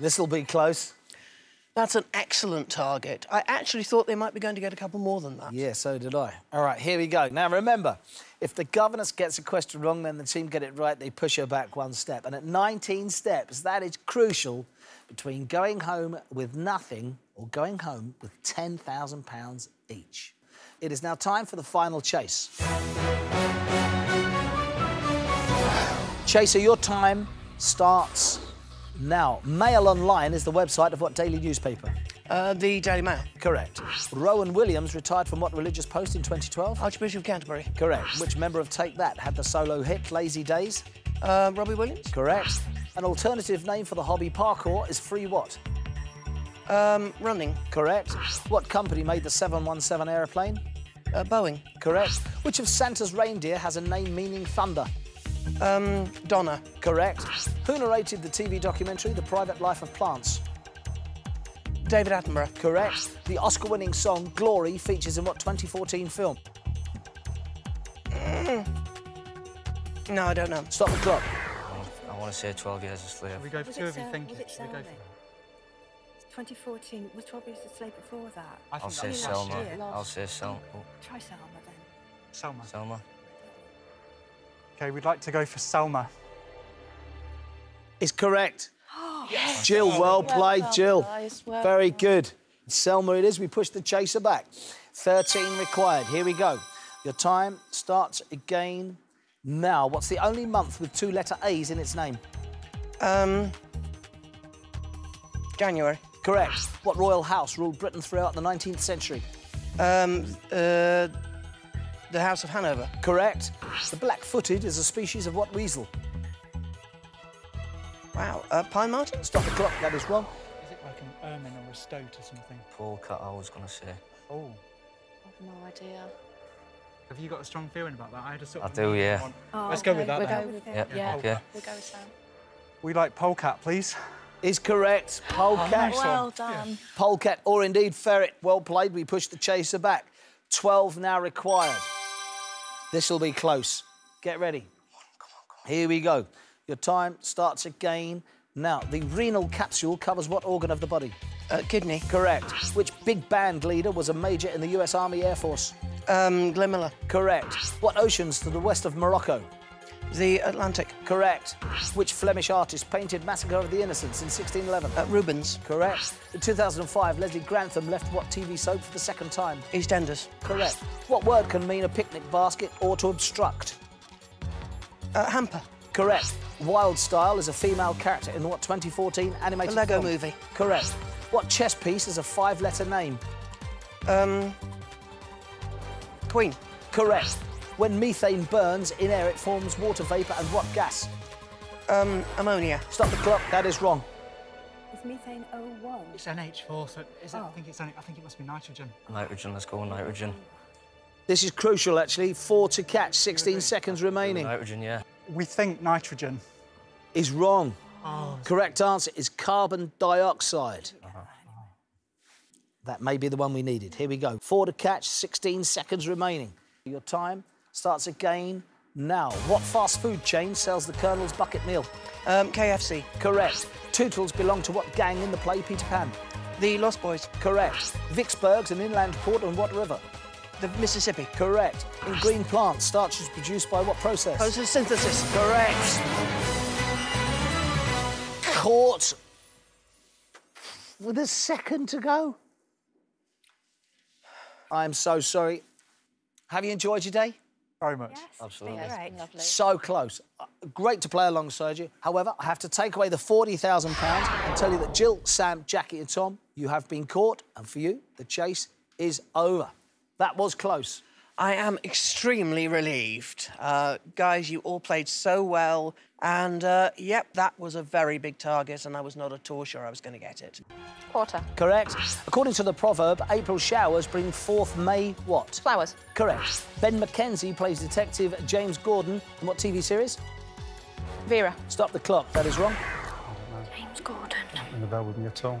This'll be close. That's an excellent target. I actually thought they might be going to get a couple more than that. Yeah, so did I. All right, here we go. Now, remember, if the governess gets a question wrong, then the team get it right, they push her back one step. And at 19 steps, that is crucial between going home with nothing or going home with £10,000 each. It is now time for the final chase. Chaser, your time starts... now, Mail Online is the website of what daily newspaper? The Daily Mail. Correct. Rowan Williams retired from what religious post in 2012? Archbishop of Canterbury. Correct. Which member of Take That had the solo hit Lazy Days? Robbie Williams. Correct. An alternative name for the hobby parkour is free what? Running. Correct. What company made the 717 aeroplane? Boeing. Correct. Which of Santa's reindeer has a name meaning thunder? Donna. Correct. Who narrated the TV documentary The Private Life of Plants? David Attenborough. Correct. The Oscar-winning song Glory features in what 2014 film? No, I don't know. Stop the clock. I want to say 12 Years a Slave. We go for two of you, thank you. 2014, was 12 Years a Slave before that? I'll say Selma. I'll say Selma. Try Selma, then. Selma. Selma. OK, we'd like to go for Selma. It's correct. Yes. Jill, well played, Jill. Guys, well very good. Selma it is. We push the chaser back. 13 required. Here we go. Your time starts again now. What's the only month with two letter A's in its name? January. Correct. What royal house ruled Britain throughout the 19th century? The House of Hanover. Correct. The black-footed is a species of what weasel? Wow, pine marten? Stop the clock, that is wrong. Is it like an ermine or a stoat or something? Polecat, I was going to say. Oh. I've no idea. Have you got a strong feeling about that? I had a sort of... I do, yeah. Oh, let's go with that, then. We'll go with it. Yeah, OK. We'll go with Sam. We like polecat, please. Is correct. Polecat. Oh, well done. Yeah. Polecat, or indeed ferret. Well played. We push the chaser back. 12 now required. This'll be close. Get ready. Come on. Here we go. Your time starts again now. The renal capsule covers what organ of the body? Kidney. Correct. Which big band leader was a major in the US Army Air Force? Glenn Miller. Correct. What oceans to the west of Morocco? The Atlantic. Correct. Which Flemish artist painted Massacre of the Innocents in 1611? Rubens. Correct. In 2005, Leslie Grantham left what TV soap for the second time? EastEnders. Correct. What word can mean a picnic basket or to obstruct? Hamper. Correct. Wild Style is a female character in what 2014 animated film? The Lego movie. Correct. What chess piece is a five-letter name? Queen. Correct. When methane burns in air, it forms water vapour and what gas? Ammonia. Stop the clock. That is wrong. Is methane O1? It's NH4, so is it, I think it must be nitrogen. Nitrogen. Let's go on nitrogen. This is crucial, actually. 4 to catch. 16 seconds remaining. Nitrogen, yeah. We think nitrogen is wrong. Oh, correct answer is carbon dioxide. That may be the one we needed. Here we go. 4 to catch. 16 seconds remaining. Your time starts again now. What fast food chain sells the Colonel's bucket meal? KFC. Correct. Tootles belong to what gang in the play Peter Pan? The Lost Boys. Correct. Vicksburg's an inland port on what river? The Mississippi. Correct. In green plants, starch is produced by what process? Photosynthesis. Correct. Caught with a second to go. I'm so sorry. Have you enjoyed your day? Very much. Yes, absolutely. Yes. Right. Lovely. So close. Great to play alongside you. However, I have to take away the £40,000 and tell you that Jill, Sam, Jackie and Tom, you have been caught, and for you, the chase is over. That was close. I am extremely relieved. Guys, you all played so well, and, yep, that was a very big target, and I was not at all sure I was going to get it. Quarter. Correct. According to the proverb, April showers bring forth May what? Flowers. Correct. Ben McKenzie plays Detective James Gordon in what TV series? Vera. Stop the clock. That is wrong. I don't know. James Gordon. Not ringing the bell with me at all.